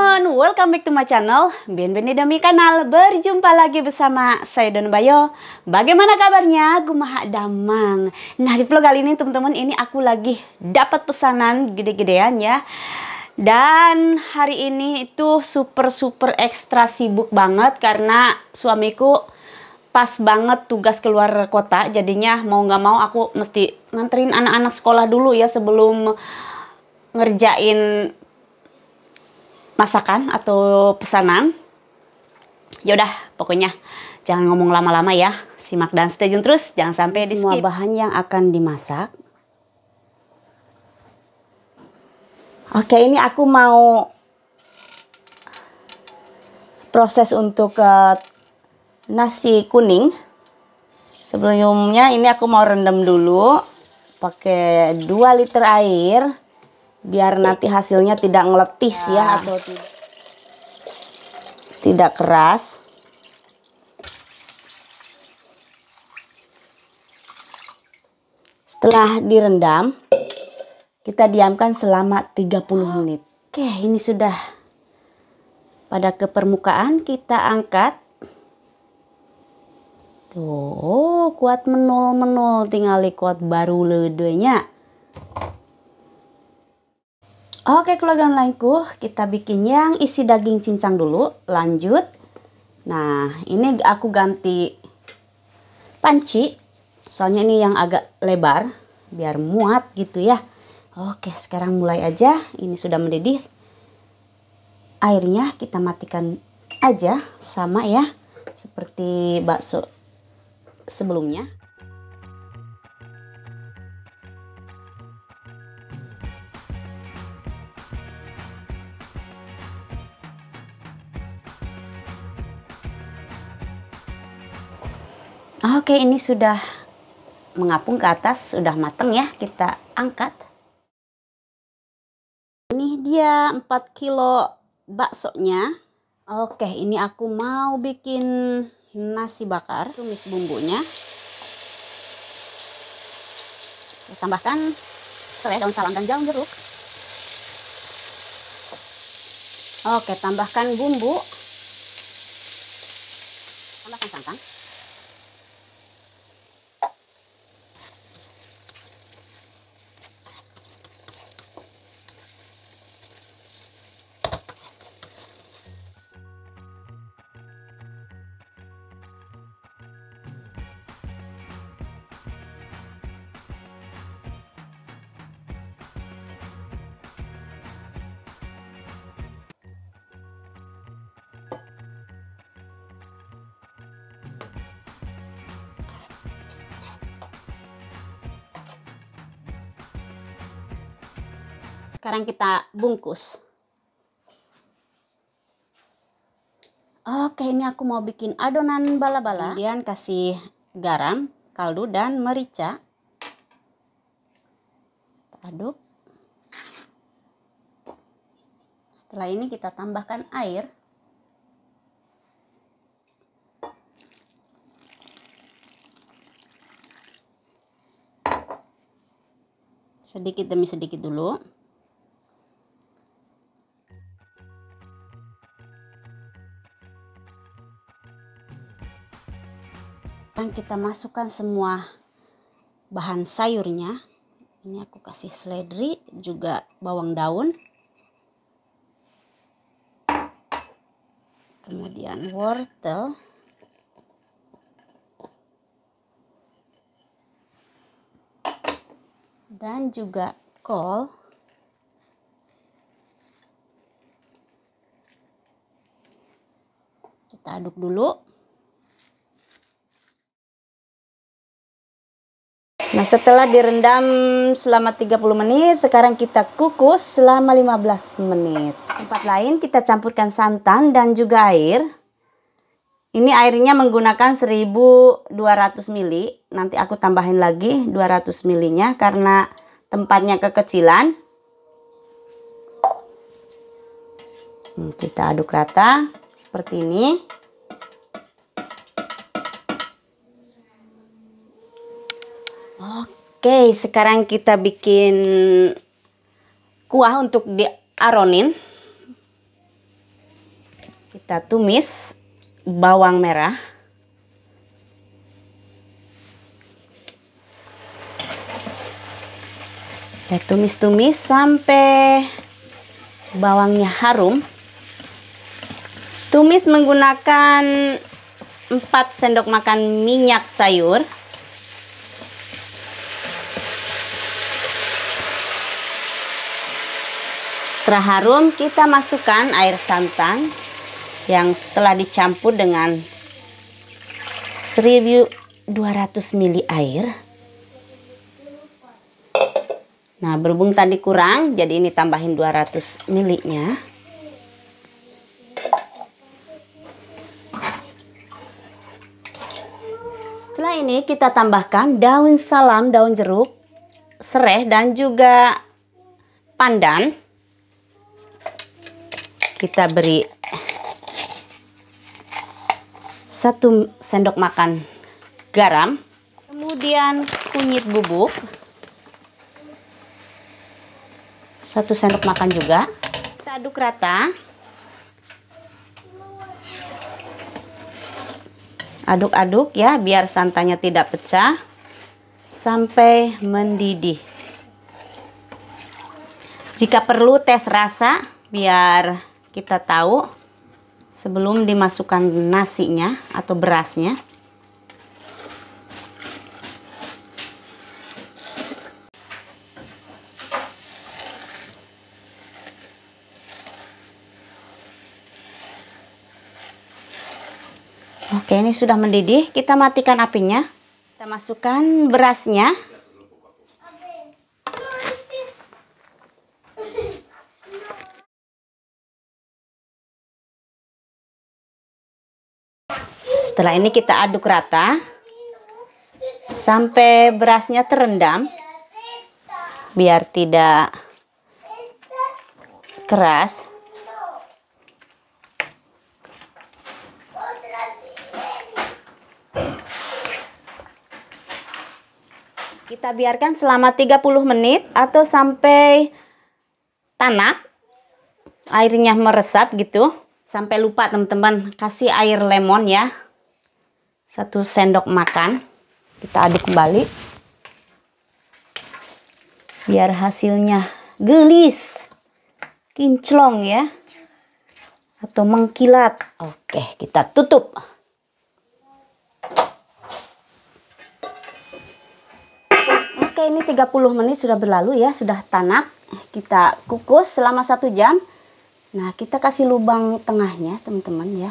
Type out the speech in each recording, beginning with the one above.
teman-teman, welcome back to my channel. Bienvenido mi kanal. Berjumpa lagi bersama saya Donna Bayo. Bagaimana kabarnya? Kumaha damang. Nah, di vlog kali ini teman-teman, ini aku lagi dapat pesanan gede-gedean ya. Dan hari ini itu super ekstra sibuk banget karena suamiku pas banget tugas keluar kota. Jadinya mau nggak mau aku mesti nganterin anak-anak sekolah dulu ya sebelum ngerjain masakan atau pesanan. Yaudah, pokoknya jangan ngomong lama-lama ya. Simak dan stay tune terus, jangan sampai di skip. Semua bahan yang akan dimasak. Oke, ini aku mau proses untuk nasi kuning. Sebelumnya ini aku mau rendam dulu pakai 2 liter air. Biar nanti hasilnya tidak ngeletis ya, atau tidak keras. Setelah direndam, kita diamkan selama 30 menit. Oke, ini sudah pada ke permukaan, kita angkat. Tuh, kuat menul-menul, tinggal kuat baru ledenya. Oke keluarga onlineku, kita bikin yang isi daging cincang dulu, lanjut. Nah, ini aku ganti panci, soalnya ini yang agak lebar, biar muat gitu ya. Oke, sekarang mulai aja, ini sudah mendidih. Airnya kita matikan aja, sama ya, seperti bakso sebelumnya. Oke, ini sudah mengapung ke atas, sudah mateng ya, kita angkat. Ini dia 4 kilo baksonya. Oke, ini aku mau bikin nasi bakar, tumis bumbunya. Kita tambahkan serai, daun salam, dan daun jeruk. Oke, tambahkan bumbu. Tambahkan santan. Sekarang kita bungkus. Oke, ini aku mau bikin adonan bala-bala. Kemudian kasih garam, kaldu, dan merica. Kita aduk. Setelah ini kita tambahkan air. Sedikit demi sedikit dulu. Kita masukkan semua bahan sayurnya. Ini aku kasih seledri, juga bawang daun, kemudian wortel, dan juga kol. Kita aduk dulu. Nah, setelah direndam selama 30 menit, sekarang kita kukus selama 15 menit. Tempat lain kita campurkan santan dan juga air. Ini airnya menggunakan 1200 ml. Nanti aku tambahin lagi 200 ml-nya karena tempatnya kekecilan. Kita aduk rata seperti ini. Oke, sekarang kita bikin kuah untuk diaronin. Kita tumis bawang merah. Kita tumis-tumis sampai bawangnya harum. Tumis menggunakan 4 sendok makan minyak sayur. Setelah harum, kita masukkan air santan yang telah dicampur dengan 1200 ml air. Nah, berhubung tadi kurang, jadi ini tambahin 200 ml-nya. Setelah ini kita tambahkan daun salam, daun jeruk, serai dan juga pandan. Kita beri 1 sendok makan garam. Kemudian kunyit bubuk 1 sendok makan juga. Kita aduk rata. Aduk-aduk ya, biar santannya tidak pecah sampai mendidih. Jika perlu tes rasa biar kita tahu sebelum dimasukkan nasinya atau berasnya. Oke, ini sudah mendidih. Kita matikan apinya. Kita masukkan berasnya. Setelah ini kita aduk rata sampai berasnya terendam, biar tidak keras. Kita biarkan selama 30 menit atau sampai tanak, airnya meresap gitu. Sampai lupa teman-teman, kasih air lemon ya. 1 sendok makan. Kita aduk kembali. Biar hasilnya gelis, kinclong ya. Atau mengkilat. Oke, kita tutup. Oke, ini 30 menit sudah berlalu ya, sudah tanak. Kita kukus selama 1 jam. Nah, kita kasih lubang tengahnya teman-teman ya,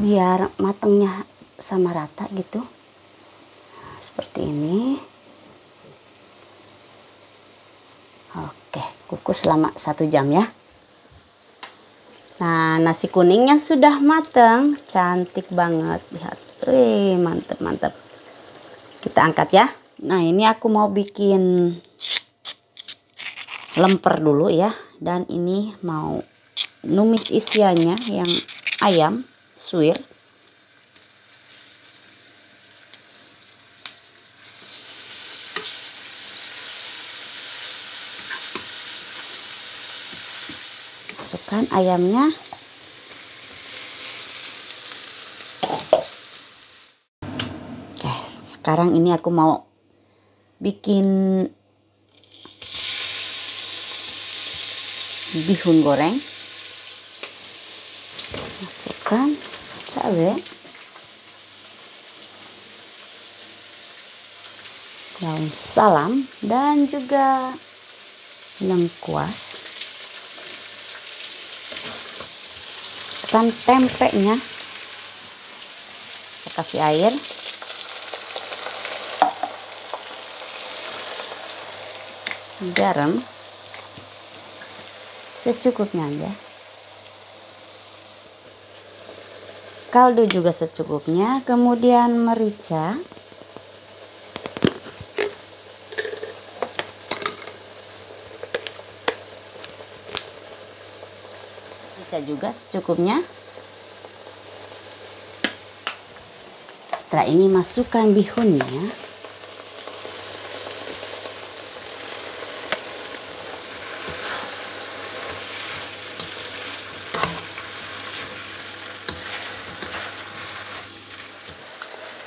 biar matangnya sama rata gitu. Nah, seperti ini. Oke, kukus selama 1 jam ya. Nah, nasi kuningnya sudah matang, cantik banget. Lihat, mantep-mantep. Kita angkat ya. Nah, ini aku mau bikin lemper dulu ya, dan ini mau numis isiannya yang ayam suwir. Masukkan ayamnya. Oke, sekarang ini aku mau bikin bihun goreng. Masukkan cabai, daun salam dan juga lengkuas. Masukkan tempenya. Kita kasih air. Garam secukupnya aja, kaldu juga secukupnya, kemudian merica, juga secukupnya. Setelah ini masukkan bihunnya.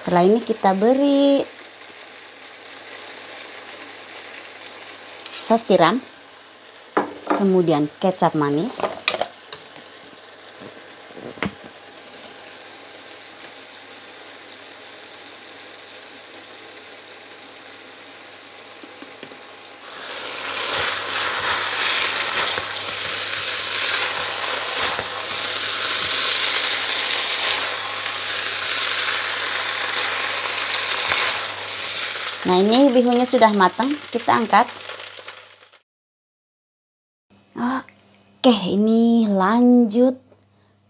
Setelah ini kita beri saus tiram, kemudian kecap manis, Nah, ini bihunnya sudah matang, kita angkat. Oke, ini lanjut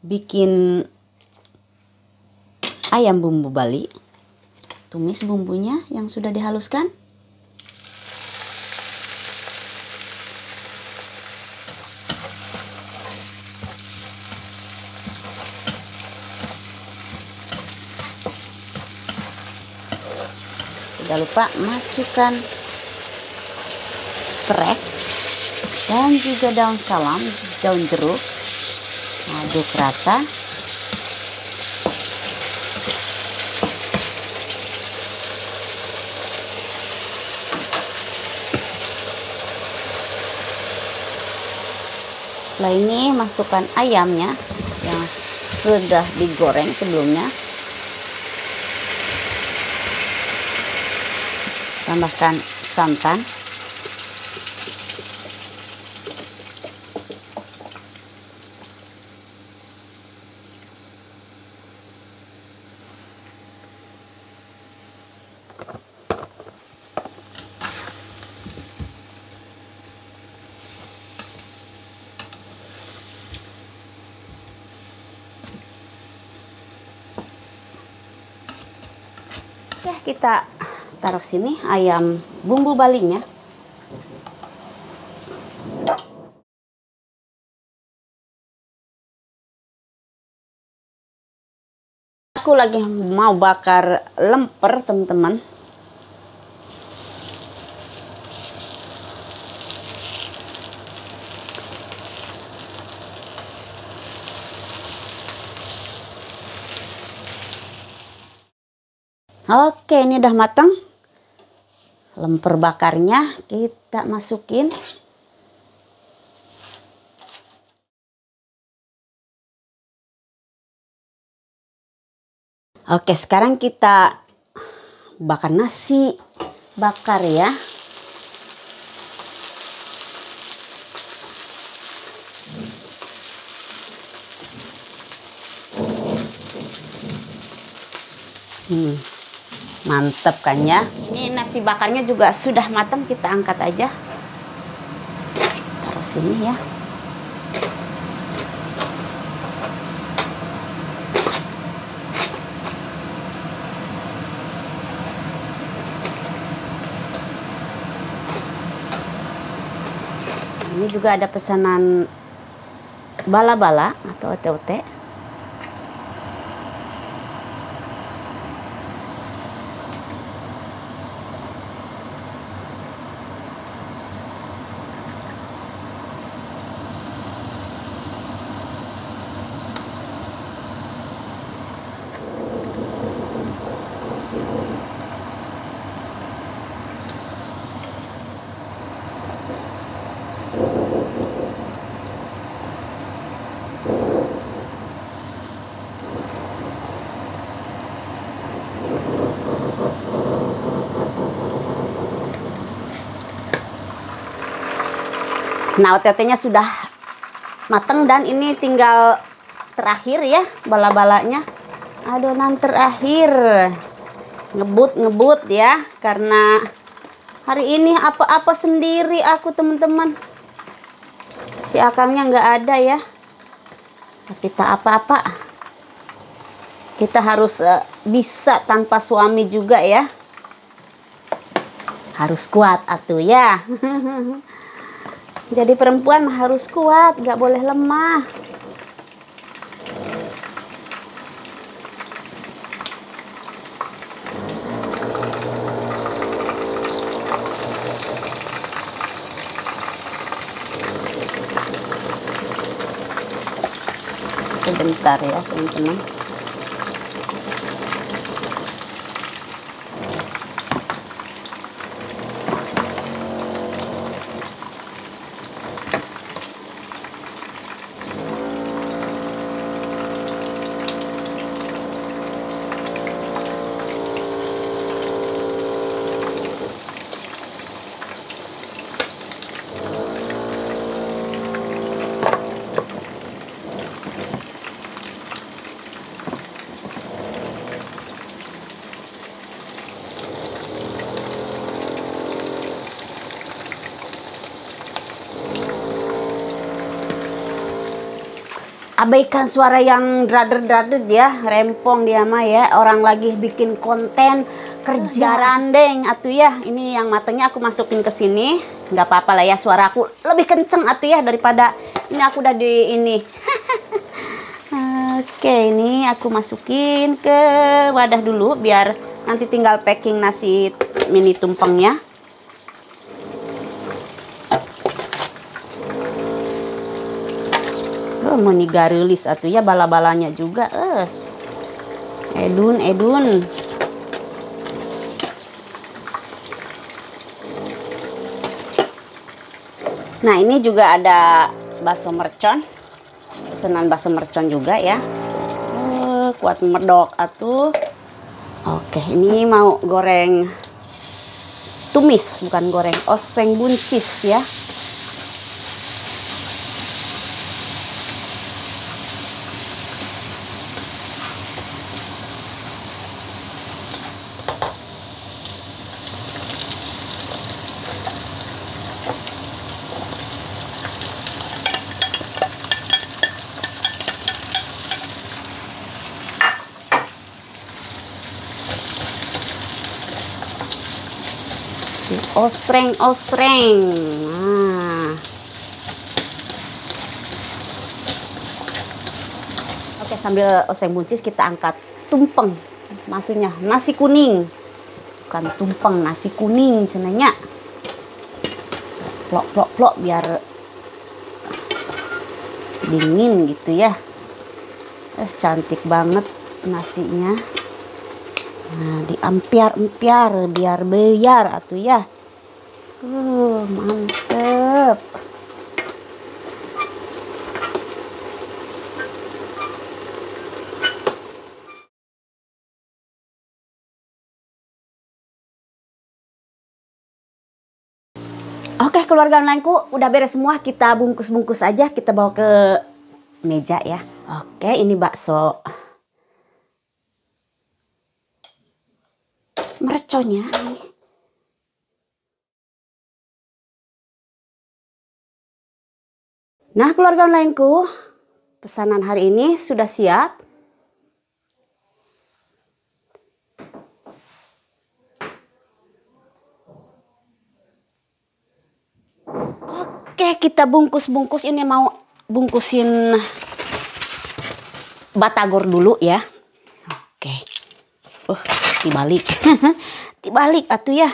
bikin ayam bumbu Bali. Tumis bumbunya yang sudah dihaluskan. Jangan lupa masukkan sereh dan juga daun salam, daun jeruk. Aduk rata. Setelah ini masukkan ayamnya yang sudah digoreng sebelumnya. Tambahkan santan, ya, kita taruh sini ayam bumbu Balinya. Aku lagi mau bakar lemper, teman-teman. Oke, ini udah matang. Lemper bakarnya kita masukin. Oke, sekarang kita bakar nasi bakar ya. Mantap kan ya. Ini nasi bakarnya juga sudah matang, kita angkat aja. Taruh sini ya. Ini juga ada pesanan bala-bala atau ote-ote. Nah, otetnya sudah matang dan ini tinggal terakhir ya bala-balanya. Adonan terakhir. Ngebut-ngebut ya, karena hari ini apa-apa sendiri aku, teman-teman. Si akangnya nggak ada ya. Tapi tak apa-apa. Kita harus bisa tanpa suami juga ya. Harus kuat atuh ya. Jadi perempuan harus kuat, gak boleh lemah. Sebentar ya, teman-teman. abaikan suara yang drader-drader ya, rempong dia mah ya, orang lagi bikin konten kerja randeng atuh ya. Ini yang matanya aku masukin ke sini, nggak apa-apa lah ya, suara aku lebih kenceng atuh ya daripada ini aku udah di ini. Oke, ini aku masukin ke wadah dulu biar nanti tinggal packing nasi mini tumpengnya. Meni garilis atuh ya, bala-balanya juga edun nah ini juga ada bakso mercon, pesanan bakso mercon juga ya, kuat merdok atuh. Oke, ini mau goreng tumis, bukan goreng oseng buncis ya. Osreng. Nah. Oke, sambil osreng buncis kita angkat tumpeng. Maksudnya nasi kuning. Bukan tumpeng, nasi kuning cenanya. So, plok biar dingin gitu ya. Cantik banget nasinya. Nah, diampiar-empiar biar beyar atuh ya. Mantep. Oke, keluarga onlineku udah beres semua, kita bungkus-bungkus aja, kita bawa ke meja ya. Oke, ini bakso merconnya. Nah, keluarga onlineku, pesanan hari ini sudah siap. Oke, kita bungkus-bungkus. Ini mau bungkusin batagor dulu ya. Oke. Dibalik. Dibalik atuh ya.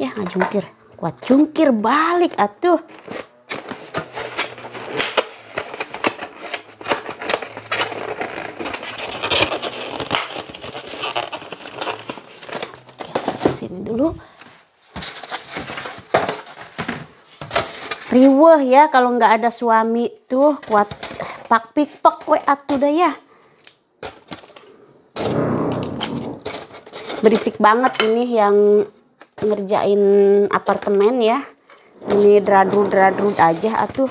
Ya, ngajungkir. Kuat jungkir balik atuh. Dulu riweh ya, kalau nggak ada suami tuh kuat pak pikpek we atuh dah ya, berisik banget ini yang ngerjain apartemen ya, ini dradrud aja atuh.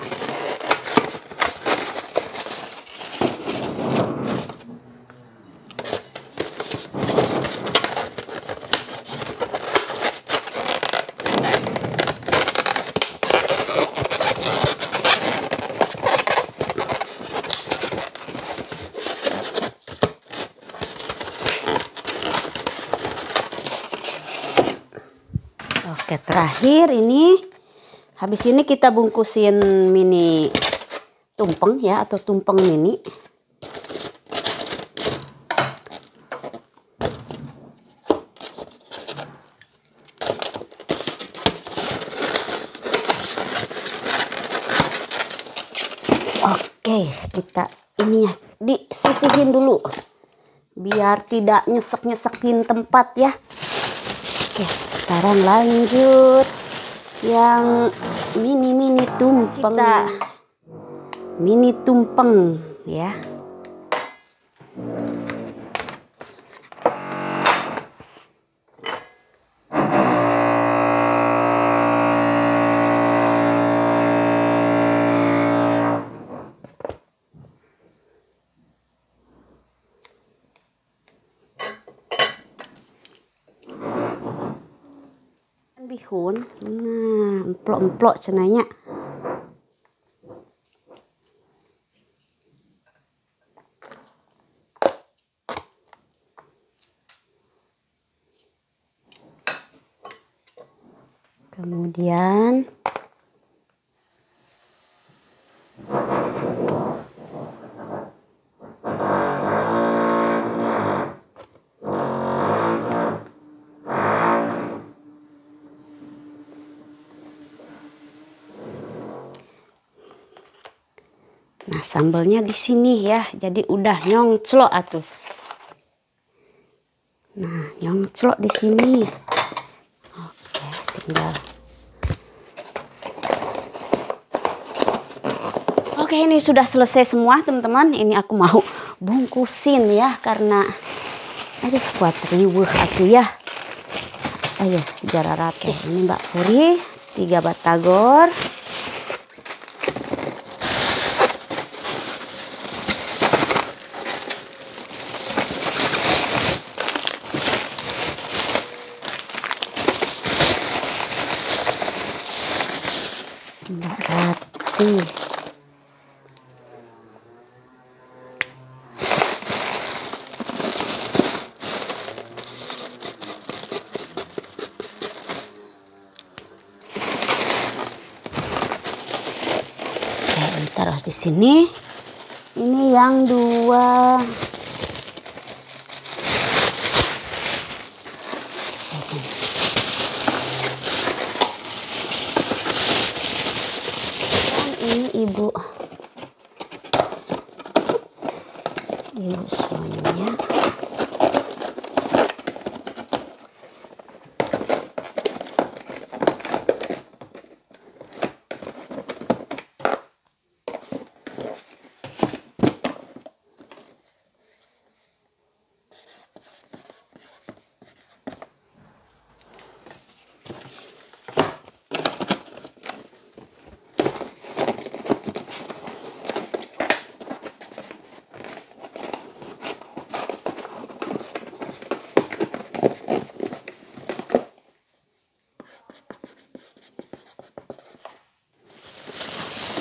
Oke, terakhir ini, habis ini kita bungkusin mini tumpeng ya, atau tumpeng mini. Oke, kita ini ya disisihin dulu biar tidak nyesek-nyesekin tempat ya. Oke. Sekarang lanjut yang mini-mini tumpeng. Kita mini tumpeng ya. bihun, nah emplok-emplok cenanya. Kemudian nah sambelnya di sini ya, jadi udah nyongclok atuh. Nah nyongclok di sini. Oke, tinggal. Oke, ini sudah selesai semua teman-teman. Ini aku mau bungkusin ya karena aduh kuat riwuh atuh ya. Ayo jararake. Ini Mbak Puri 3 batagor. Taruh di sini. Ini yang 2. Dan ini ibu suaminya.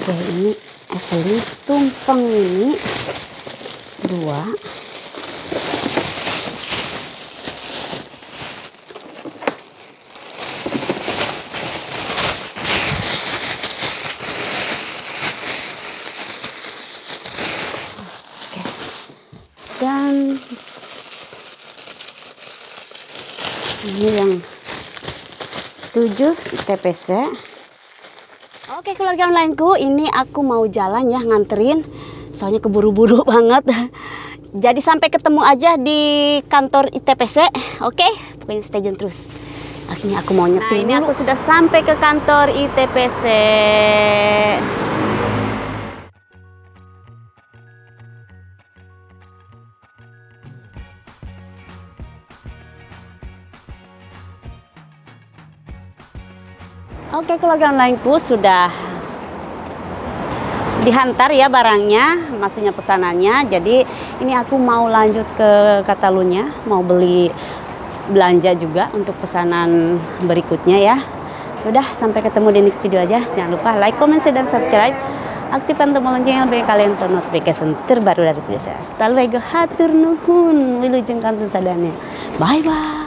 Oke, ini asli tumpeng ini 2. Oke. Dan ini yang 7 ITPC. Oke keluarga onlineku, ini aku mau jalan ya nganterin, soalnya keburu-buru banget. Jadi sampai ketemu aja di kantor ITPC, oke? Pokoknya stay tune terus. Akhirnya aku mau nyetir. Nah ini aku sudah sampai ke kantor ITPC. Oke keluarga onlineku, sudah dihantar ya barangnya, maksudnya pesanannya. Jadi ini aku mau lanjut ke Catalunya, mau beli belanja juga untuk pesanan berikutnya ya. Udah, sampai ketemu di next video aja. Jangan lupa like, comment, share, dan subscribe. Aktifkan tombol loncengnya supaya kalian tahu notifikasi terbaru dari video saya. Hasta luego, hatur nuhun, wilujeng kantun sadane. Bye bye.